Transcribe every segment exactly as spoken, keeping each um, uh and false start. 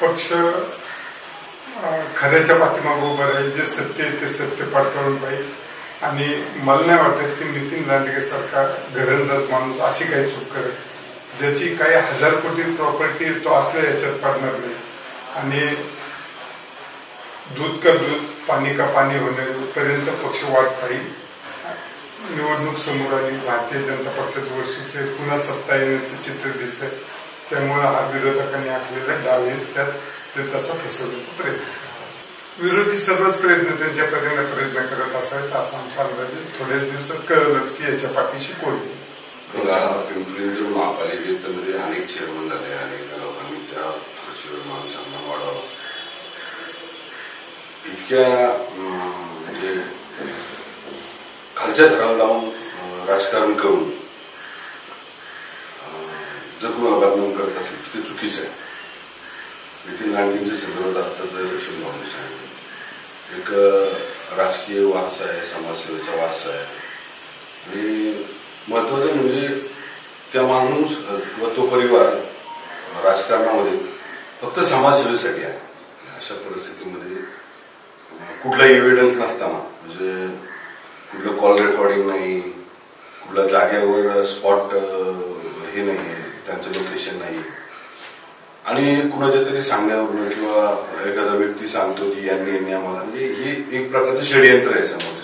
पक्ष खऱ्याच्या पाठीमागे उभा राहील, जे सत्य ते सत्य पडताळून पाहिजे। आणि मला नाही वाटत की नितीन लांडगे सरकार घरंदाज माणूस अशी काही चूक करेल, ज्याची काही हजार कोटी प्रॉपर्टी तो असल्या याच्यात पडणार नाही। आणि दूध का दूध पानी का पानी होण्यापर्यंत पक्ष वाट पाहिल। निवडणूक समोर आली, भारतीय जनता पक्षाचे वर्षीचे पुन्हा सत्ता येण्याचे चित्र दिसते, त्यामुळे हा विरोधकांनी आखलेला डाव आहे त्यात ते तसा फसवण्याचा प्रयत्न, विरोधी सर्वच प्रयत्न त्यांच्या परीने प्रयत्न करत असावेत असं आमच्या अंदाजे थोड्याच दिवसात कळलंच की याच्या पाठीशी कोणी। पिंपरी महापालिकेमध्ये अनेक चेअरमन झाले, अनेक लोकांनी त्या चेअरमनचा वाढव इतक्या म्हणजे खालच्या थराला लावून राजकारण करून जर कोणाला बदनाम करत असेल ते चुकीचं आहे। नितीन लांडगेंच्या संदर्भात आता जर शिवभावने सांगितलं, एक राजकीय वारसा आहे, समाजसेवेचा वारसा आहे। आणि महत्त्वाचं म्हणजे त्या माणूस व तो परिवार राजकारणामध्ये फक्त समाजसेवेसाठी आहे। अशा परिस्थितीमध्ये कुठला एव्हिडन्स नसताना, म्हणजे कुठलं कॉल रेकॉर्डिंग नाही, कुठल्या जागेवर स्पॉट हे नाही आहे, त्यांचं लोकेशन नाही, आणि कुणाच्या तरी सांगण्यावरून किंवा एखादा व्यक्ती सांगतो की यांनी यांनी आम्हाला, म्हणजे हे एक प्रकारचं षडयंत्र आहे समोर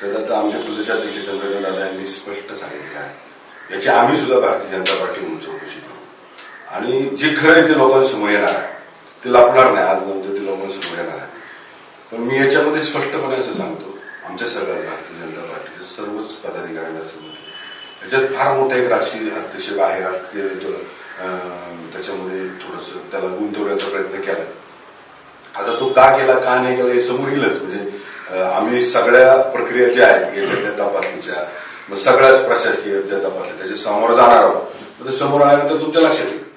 त्यात। आता आमच्या प्रदेशाध्यक्ष चंद्रकांत दादा यांनी स्पष्ट सांगितलं आहे, याची आम्ही सुद्धा भारतीय जनता पार्टी म्हणून चौकशी करू, आणि जे खरं आहे ते लोकांसमोर येणार आहे, ते लपणार नाही, आज नव्हतं ते लोकांसमोर येणार आहे। पण मी याच्यामध्ये स्पष्टपणे असं सांगतो, आमच्या सगळ्या भारतीय जनता पार्टीच्या सर्वच पदाधिकाऱ्यांना सांगतो, याच्यात फार मोठा एक राजकीय हस्तक्षेप आहे, राजकीय त्याच्यामध्ये थोडंसं त्याला गुंतवण्याचा प्रयत्न केला। आता तो का केला का नाही केला हे समोर येईलच, म्हणजे आम्ही सगळ्या प्रक्रिया ज्या आहेत याच्यातल्या तपासणीच्या, मग सगळ्याच प्रशासकीय ज्या तपासल्या त्याच्या समोर जाणार आहोत, मग समोर आल्यानंतर तुमच्या लक्षात येईल।